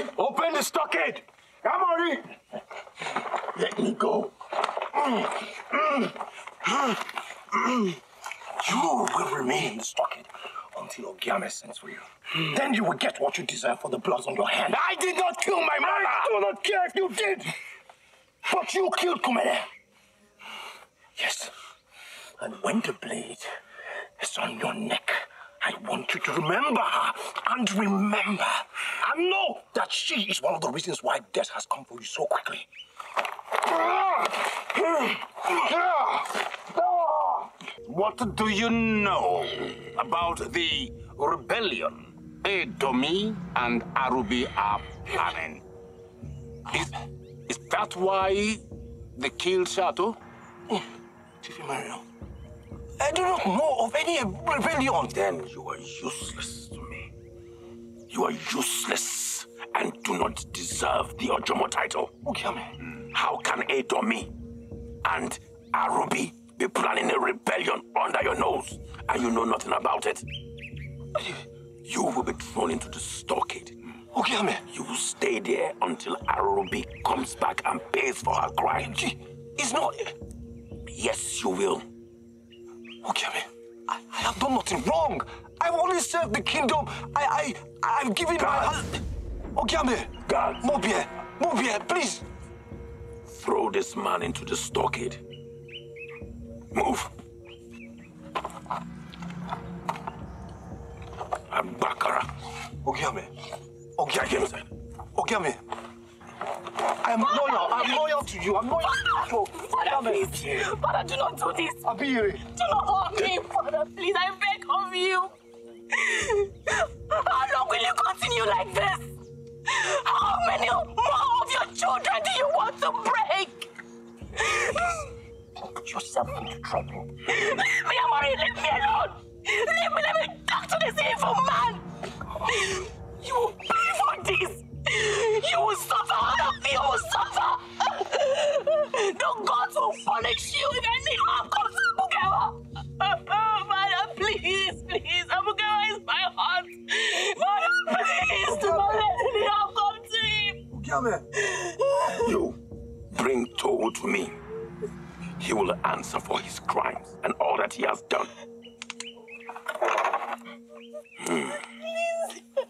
Mori, open the stockade. Come, Mori. Let me go. You will remain in the stockade until Ogiame sends for you. Then you will get what you deserve for the blood on your hand. I did not kill my mother. I do not care if you did. But you killed Kumele. Yes. And when the blade is on your neck, I want you to remember her and remember and know that she is one of the reasons why death has come for you so quickly. What do you know about the rebellion Adomi and Arubi are planning? Is that why they killed Shato? Chief Mario, I do not know of any rebellion. Then you are useless to me. You are useless and do not deserve the Ojomo title. Ogiame. How can Adomi and Arubi be planning a rebellion under your nose and you know nothing about it? You will be thrown into the stockade. Ogiame. You will stay there until Arubi comes back and pays for her crime. It's not... Yes, you will. Ogiame, I have done nothing wrong. I've only served the kingdom. I've given God. My... Ogiame! God! Mobie! Mobie, please! Throw this man into the stockade. Move! I'm Bakara. Ogiame! Ogiame! Ogiame! I'm loyal. I'm loyal to you. I'm loyal to you. Father, please. Father, do not do this. Abiri. Do not hurt me, Father, please. I beg of you. How long will you continue like this? How many more of your children do you want to break? Put yourself into trouble. Mia Mori, leave me alone. Leave me. Let me talk to this evil man. You will pay for this. You will suffer, all of you will suffer! The gods will punish you if any harm comes to Abukawa! Oh, Father, please, please! Abukawa is my heart! Father, please! Do not let any harm come to him! Ogiame! You, bring Towu to me. He will answer for his crimes and all that he has done. Please!